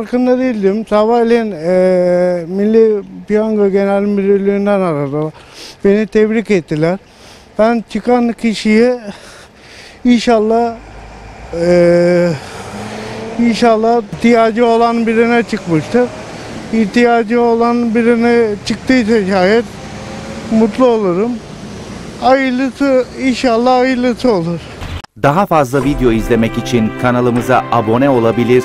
Farkında değildim. Sabahleyin Milli Piyango Genel Müdürlüğü'nden aradılar. Beni tebrik ettiler. Ben çıkan kişiyi inşallah ihtiyacı olan birine çıkmıştır. İhtiyacı olan birine çıktıysa şayet mutlu olurum. Hayırlısı, inşallah hayırlısı olur. Daha fazla video izlemek için kanalımıza abone olabilir,